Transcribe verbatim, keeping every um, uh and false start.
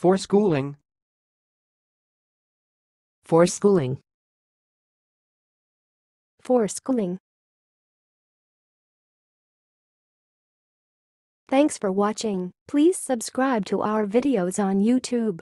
Foreschooling. Foreschooling. Foreschooling. Thanks for watching. Please subscribe to our videos on YouTube.